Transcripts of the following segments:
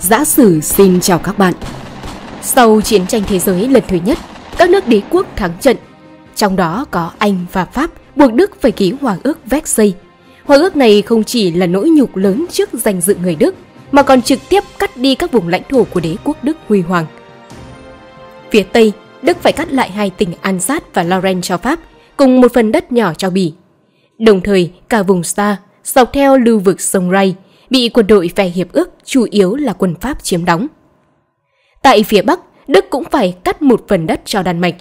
Dã Sử xin chào các bạn. Sau chiến tranh thế giới lần thứ nhất, các nước đế quốc thắng trận, trong đó có Anh và Pháp buộc Đức phải ký Hòa ước Versailles. Hòa ước này không chỉ là nỗi nhục lớn trước danh dự người Đức, mà còn trực tiếp cắt đi các vùng lãnh thổ của đế quốc Đức huy hoàng. Phía Tây, Đức phải cắt lại hai tỉnh Alsace và Lorraine cho Pháp, cùng một phần đất nhỏ cho Bỉ. Đồng thời, cả vùng xa, dọc theo lưu vực sông Rai, bị quân đội phe hiệp ước chủ yếu là quân Pháp chiếm đóng. Tại phía Bắc, Đức cũng phải cắt một phần đất cho Đan Mạch.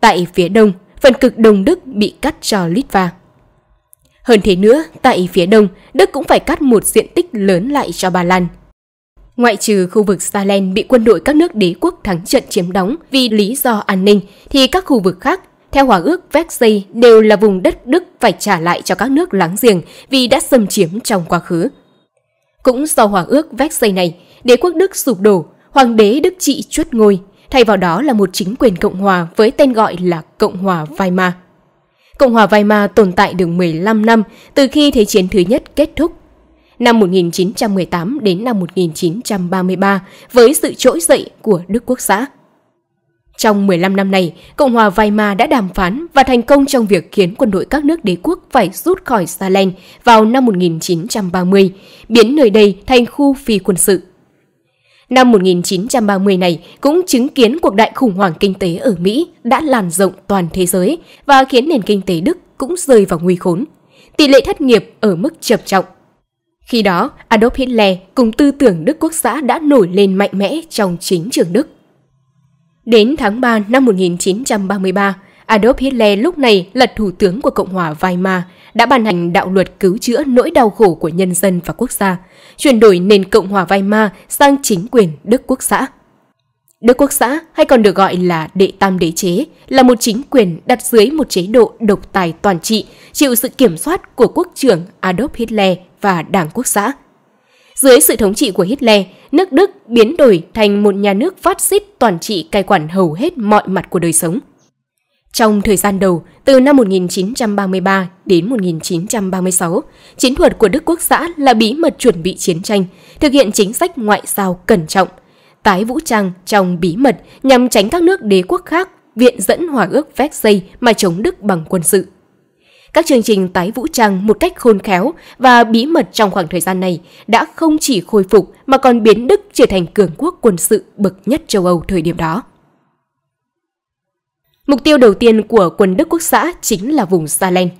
Tại phía Đông, phần cực Đông Đức bị cắt cho Litva. Hơn thế nữa, tại phía Đông, Đức cũng phải cắt một diện tích lớn lại cho Ba Lan. Ngoại trừ khu vực Saarland bị quân đội các nước đế quốc thắng trận chiếm đóng vì lý do an ninh, thì các khu vực khác, theo Hòa ước Versailles, đều là vùng đất Đức phải trả lại cho các nước láng giềng vì đã xâm chiếm trong quá khứ. Cũng do Hòa ước Versailles này, đế quốc Đức sụp đổ, Hoàng đế Đức Trị truất ngôi, thay vào đó là một chính quyền Cộng hòa với tên gọi là Cộng hòa Weimar. Cộng hòa Weimar tồn tại được 15 năm từ khi Thế chiến thứ nhất kết thúc. Năm 1918 đến năm 1933 với sự trỗi dậy của Đức Quốc xã. Trong 15 năm này, Cộng hòa Weimar đã đàm phán và thành công trong việc khiến quân đội các nước đế quốc phải rút khỏi Saarland vào năm 1930, biến nơi đây thành khu phi quân sự. Năm 1930 này cũng chứng kiến cuộc đại khủng hoảng kinh tế ở Mỹ đã lan rộng toàn thế giới và khiến nền kinh tế Đức cũng rơi vào nguy khốn. Tỷ lệ thất nghiệp ở mức trầm trọng. Khi đó, Adolf Hitler cùng tư tưởng Đức Quốc xã đã nổi lên mạnh mẽ trong chính trường Đức. Đến tháng 3 năm 1933, Adolf Hitler lúc này là thủ tướng của Cộng hòa Weimar đã ban hành đạo luật cứu chữa nỗi đau khổ của nhân dân và quốc gia, chuyển đổi nền Cộng hòa Weimar sang chính quyền Đức Quốc xã. Đức Quốc xã, hay còn được gọi là Đệ Tam Đế chế, là một chính quyền đặt dưới một chế độ độc tài toàn trị, chịu sự kiểm soát của quốc trưởng Adolf Hitler và Đảng Quốc xã. Dưới sự thống trị của Hitler, nước Đức biến đổi thành một nhà nước phát xít toàn trị cai quản hầu hết mọi mặt của đời sống. Trong thời gian đầu, từ năm 1933 đến 1936, chiến thuật của Đức Quốc xã là bí mật chuẩn bị chiến tranh, thực hiện chính sách ngoại giao cẩn trọng, tái vũ trang trong bí mật nhằm tránh các nước đế quốc khác viện dẫn Hòa ước Versailles mà chống Đức bằng quân sự. Các chương trình tái vũ trang một cách khôn khéo và bí mật trong khoảng thời gian này đã không chỉ khôi phục mà còn biến Đức trở thành cường quốc quân sự bậc nhất châu Âu thời điểm đó. Mục tiêu đầu tiên của quân Đức Quốc xã chính là vùng Saarland.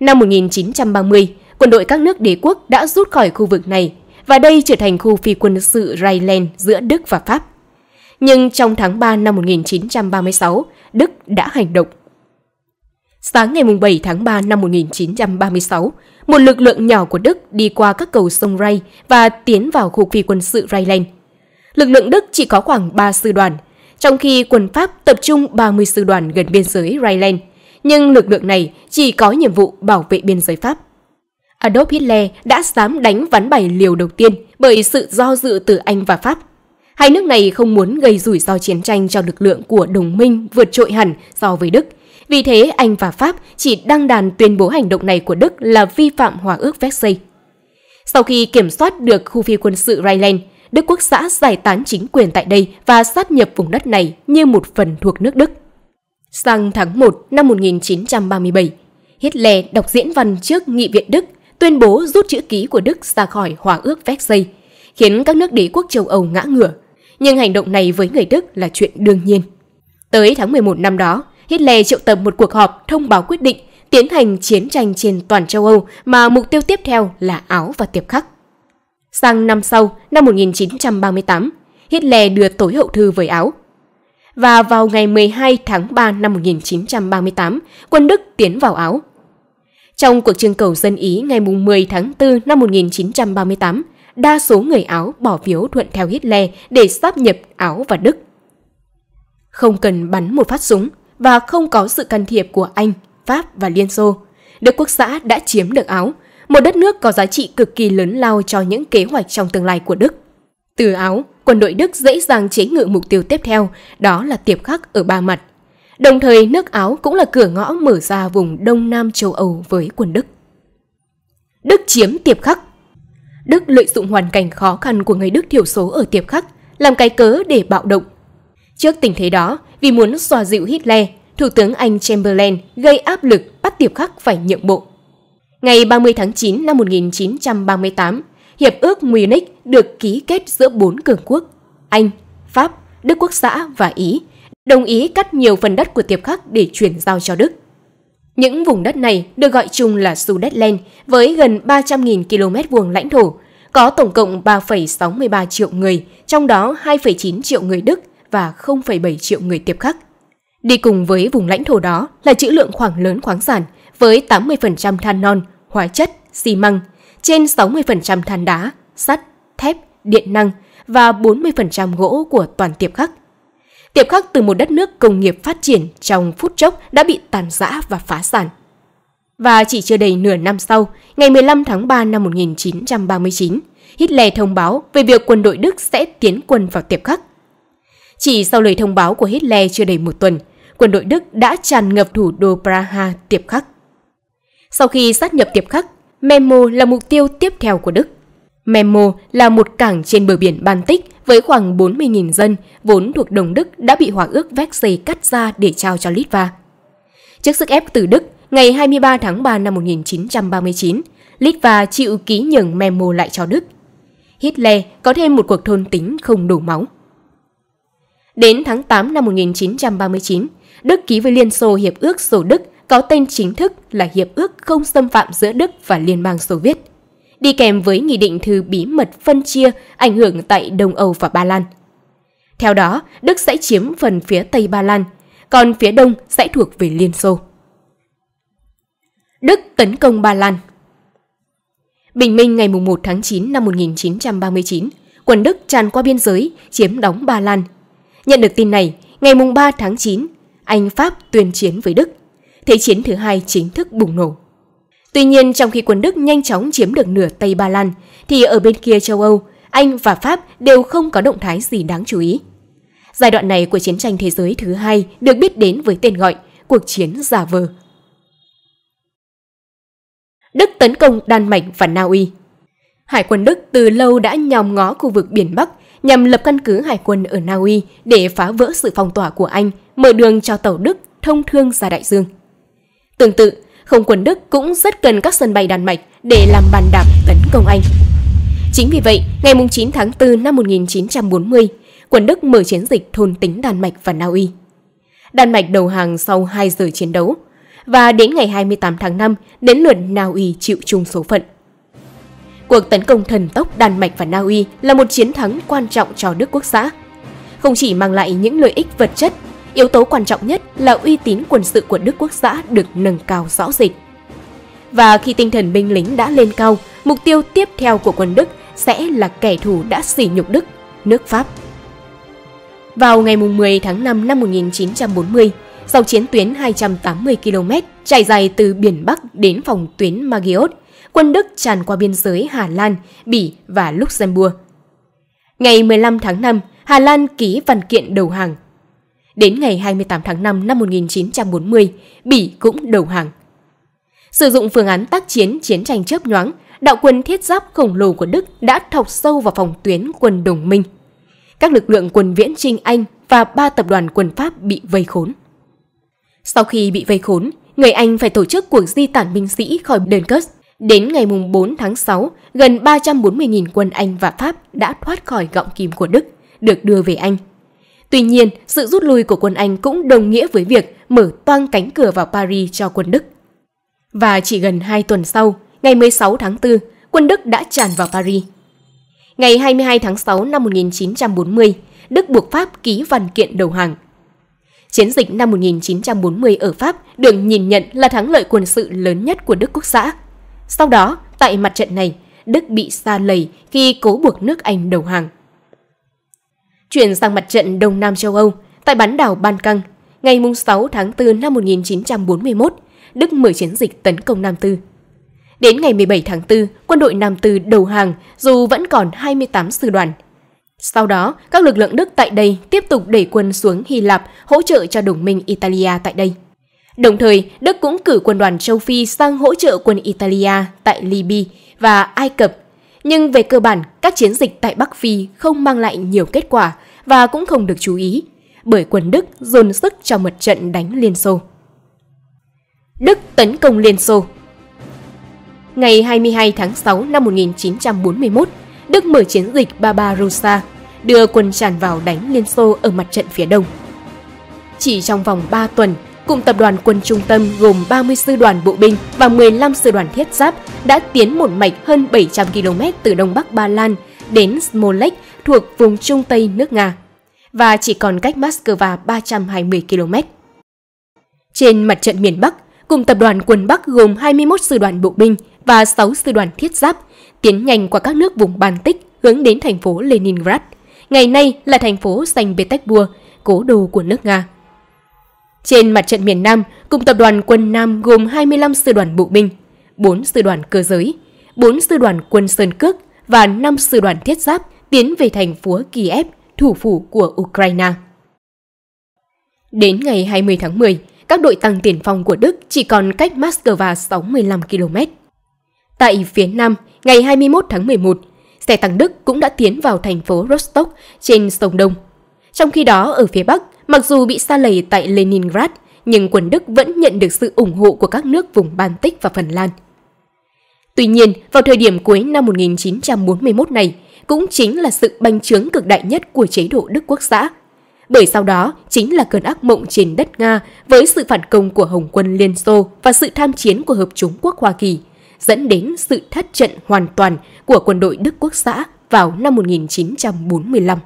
Năm 1930, quân đội các nước đế quốc đã rút khỏi khu vực này và đây trở thành khu phi quân sự Rhineland giữa Đức và Pháp. Nhưng trong tháng 3 năm 1936, Đức đã hành động. Sáng ngày 7 tháng 3 năm 1936, một lực lượng nhỏ của Đức đi qua các cầu sông Rai và tiến vào khu phi quân sự Rhineland. Lực lượng Đức chỉ có khoảng 3 sư đoàn, trong khi quân Pháp tập trung 30 sư đoàn gần biên giới Rhineland, nhưng lực lượng này chỉ có nhiệm vụ bảo vệ biên giới Pháp. Adolf Hitler đã dám đánh ván bài liều đầu tiên bởi sự do dự từ Anh và Pháp. Hai nước này không muốn gây rủi ro chiến tranh cho lực lượng của đồng minh vượt trội hẳn so với Đức. Vì thế, Anh và Pháp chỉ đăng đàn tuyên bố hành động này của Đức là vi phạm Hòa ước Versailles. Sau khi kiểm soát được khu phi quân sự Rhineland, Đức Quốc xã giải tán chính quyền tại đây và sát nhập vùng đất này như một phần thuộc nước Đức. Sang tháng 1 năm 1937, Hitler đọc diễn văn trước Nghị viện Đức tuyên bố rút chữ ký của Đức ra khỏi Hòa ước Versailles, khiến các nước đế quốc châu Âu ngã ngửa. Nhưng hành động này với người Đức là chuyện đương nhiên. Tới tháng 11 năm đó, Hitler triệu tập một cuộc họp thông báo quyết định tiến hành chiến tranh trên toàn châu Âu mà mục tiêu tiếp theo là Áo và Tiệp Khắc. Sang năm sau, năm 1938, Hitler đưa tối hậu thư với Áo. Và vào ngày 12 tháng 3 năm 1938, quân Đức tiến vào Áo. Trong cuộc trưng cầu dân Ý ngày 10 tháng 4 năm 1938, đa số người Áo bỏ phiếu thuận theo Hitler để sáp nhập Áo và Đức. Không cần bắn một phát súng và không có sự can thiệp của Anh, Pháp và Liên Xô, Đức Quốc xã đã chiếm được Áo, một đất nước có giá trị cực kỳ lớn lao cho những kế hoạch trong tương lai của Đức. Từ Áo, quân đội Đức dễ dàng chế ngự mục tiêu tiếp theo, đó là Tiệp Khắc ở Ba Mặt. Đồng thời, nước Áo cũng là cửa ngõ mở ra vùng Đông Nam châu Âu với quân Đức. Đức chiếm Tiệp Khắc. Đức lợi dụng hoàn cảnh khó khăn của người Đức thiểu số ở Tiệp Khắc làm cái cớ để bạo động. Trước tình thế đó, vì muốn xoa dịu Hitler, Thủ tướng Anh Chamberlain gây áp lực bắt Tiệp Khắc phải nhượng bộ. Ngày 30 tháng 9 năm 1938, Hiệp ước Munich được ký kết giữa 4 cường quốc Anh, Pháp, Đức Quốc xã và Ý, đồng ý cắt nhiều phần đất của Tiệp Khắc để chuyển giao cho Đức. Những vùng đất này được gọi chung là Sudetenland với gần 300.000 km vuông lãnh thổ, có tổng cộng 3,63 triệu người, trong đó 2,9 triệu người Đức và 0,7 triệu người Tiệp Khắc. Đi cùng với vùng lãnh thổ đó là trữ lượng khoảng lớn khoáng sản với 80% than non, hóa chất, xi măng, trên 60% than đá, sắt, thép, điện năng và 40% gỗ của toàn Tiệp Khắc. Tiệp Khắc từ một đất nước công nghiệp phát triển trong phút chốc đã bị tàn rã và phá sản. Và chỉ chưa đầy nửa năm sau, ngày 15 tháng 3 năm 1939, Hitler thông báo về việc quân đội Đức sẽ tiến quân vào Tiệp Khắc. Chỉ sau lời thông báo của Hitler chưa đầy một tuần, quân đội Đức đã tràn ngập thủ đô Praha, Tiệp Khắc. Sau khi sát nhập Tiệp Khắc, Memmo là mục tiêu tiếp theo của Đức. Memmo là một cảng trên bờ biển Baltic với khoảng 40.000 dân vốn thuộc Đông Đức đã bị hòa ước Versailles cắt ra để trao cho Litva. Trước sức ép từ Đức, ngày 23 tháng 3 năm 1939, Litva chịu ký nhường Memmo lại cho Đức. Hitler có thêm một cuộc thôn tính không đổ máu. Đến tháng 8 năm 1939, Đức ký với Liên Xô hiệp ước Xô Đức có tên chính thức là Hiệp ước Không Xâm phạm giữa Đức và Liên bang Xô Viết, đi kèm với nghị định thư bí mật phân chia ảnh hưởng tại Đông Âu và Ba Lan. Theo đó, Đức sẽ chiếm phần phía Tây Ba Lan, còn phía Đông sẽ thuộc về Liên Xô. Đức tấn công Ba Lan. Bình minh ngày 1 tháng 9 năm 1939, quân Đức tràn qua biên giới, chiếm đóng Ba Lan. Nhận được tin này, ngày 3 tháng 9, Anh Pháp tuyên chiến với Đức. Thế chiến thứ hai chính thức bùng nổ. Tuy nhiên, trong khi quân Đức nhanh chóng chiếm được nửa Tây Ba Lan, thì ở bên kia châu Âu, Anh và Pháp đều không có động thái gì đáng chú ý. Giai đoạn này của chiến tranh thế giới thứ hai được biết đến với tên gọi cuộc chiến giả vờ. Đức tấn công Đan Mạch và Na Uy. Hải quân Đức từ lâu đã nhòm ngó khu vực biển Bắc nhằm lập căn cứ hải quân ở Na Uy để phá vỡ sự phong tỏa của Anh, mở đường cho tàu Đức thông thương ra đại dương. Tương tự, không quân Đức cũng rất cần các sân bay Đan Mạch để làm bàn đạp tấn công Anh. Chính vì vậy, ngày 9 tháng 4 năm 1940, quân Đức mở chiến dịch thôn tính Đan Mạch và Na Uy. Đan Mạch đầu hàng sau 2 giờ chiến đấu, và đến ngày 28 tháng 5, đến lượt Na Uy chịu chung số phận. Cuộc tấn công thần tốc Đan Mạch và Na Uy là một chiến thắng quan trọng cho Đức Quốc xã. Không chỉ mang lại những lợi ích vật chất, yếu tố quan trọng nhất là uy tín quân sự của Đức Quốc xã được nâng cao rõ rệt. Và khi tinh thần binh lính đã lên cao, mục tiêu tiếp theo của quân Đức sẽ là kẻ thù đã sỉ nhục Đức, nước Pháp. Vào ngày 10 tháng 5 năm 1940, sau chiến tuyến 280 km trải dài từ biển Bắc đến phòng tuyến Maggiot, quân Đức tràn qua biên giới Hà Lan, Bỉ và Luxembourg. Ngày 15 tháng 5, Hà Lan ký văn kiện đầu hàng. Đến ngày 28 tháng 5 năm 1940, Bỉ cũng đầu hàng. Sử dụng phương án tác chiến chiến tranh chớp nhoáng, đạo quân thiết giáp khổng lồ của Đức đã thọc sâu vào phòng tuyến quân đồng minh. Các lực lượng quân viễn chinh Anh và 3 tập đoàn quân Pháp bị vây khốn. Sau khi bị vây khốn, người Anh phải tổ chức cuộc di tản binh sĩ khỏi Dunkirk. Đến ngày 4 tháng 6, gần 340.000 quân Anh và Pháp đã thoát khỏi gọng kìm của Đức, được đưa về Anh. Tuy nhiên, sự rút lui của quân Anh cũng đồng nghĩa với việc mở toang cánh cửa vào Paris cho quân Đức. Và chỉ gần 2 tuần sau, ngày 16 tháng 4, quân Đức đã tràn vào Paris. Ngày 22 tháng 6 năm 1940, Đức buộc Pháp ký văn kiện đầu hàng. Chiến dịch năm 1940 ở Pháp được nhìn nhận là thắng lợi quân sự lớn nhất của Đức Quốc xã. Sau đó, tại mặt trận này, Đức bị sa lầy khi cố buộc nước Anh đầu hàng. Chuyển sang mặt trận Đông Nam châu Âu, tại bán đảo Ban Căng, ngày 6 tháng 4 năm 1941, Đức mở chiến dịch tấn công Nam Tư. Đến ngày 17 tháng 4, quân đội Nam Tư đầu hàng dù vẫn còn 28 sư đoàn. Sau đó, các lực lượng Đức tại đây tiếp tục đẩy quân xuống Hy Lạp hỗ trợ cho đồng minh Italia tại đây. Đồng thời, Đức cũng cử quân đoàn châu Phi sang hỗ trợ quân Italia tại Libya và Ai Cập, Nhưng về cơ bản, các chiến dịch tại Bắc Phi không mang lại nhiều kết quả và cũng không được chú ý, bởi quân Đức dồn sức trong một trận đánh Liên Xô. Đức tấn công Liên Xô. Ngày 22 tháng 6 năm 1941, Đức mở chiến dịch Barbarossa, đưa quân tràn vào đánh Liên Xô ở mặt trận phía đông. Chỉ trong vòng 3 tuần, cụm tập đoàn quân trung tâm gồm 30 sư đoàn bộ binh và 15 sư đoàn thiết giáp đã tiến một mạch hơn 700 km từ Đông Bắc Ba Lan đến Smolensk thuộc vùng Trung Tây nước Nga, và chỉ còn cách Moscow 320 km. Trên mặt trận miền Bắc, cụm tập đoàn quân Bắc gồm 21 sư đoàn bộ binh và 6 sư đoàn thiết giáp tiến nhanh qua các nước vùng Baltic hướng đến thành phố Leningrad, ngày nay là thành phố Saint Petersburg, cố đô của nước Nga. Trên mặt trận miền Nam, cụm tập đoàn quân Nam gồm 25 sư đoàn bộ binh, 4 sư đoàn cơ giới, 4 sư đoàn quân sơn cước và 5 sư đoàn thiết giáp tiến về thành phố Kyiv, thủ phủ của Ukraine. Đến ngày 20 tháng 10, các đội tăng tiền phong của Đức chỉ còn cách Moscow 65 km. Tại phía Nam, ngày 21 tháng 11, xe tăng Đức cũng đã tiến vào thành phố Rostov trên sông Đông. Trong khi đó, ở phía Bắc, mặc dù bị sa lầy tại Leningrad, nhưng quân Đức vẫn nhận được sự ủng hộ của các nước vùng Baltic và Phần Lan. Tuy nhiên, vào thời điểm cuối năm 1941 này, cũng chính là sự bành trướng cực đại nhất của chế độ Đức Quốc xã. Bởi sau đó chính là cơn ác mộng trên đất Nga với sự phản công của Hồng quân Liên Xô và sự tham chiến của Hợp chủng quốc Hoa Kỳ, dẫn đến sự thất trận hoàn toàn của quân đội Đức Quốc xã vào năm 1945.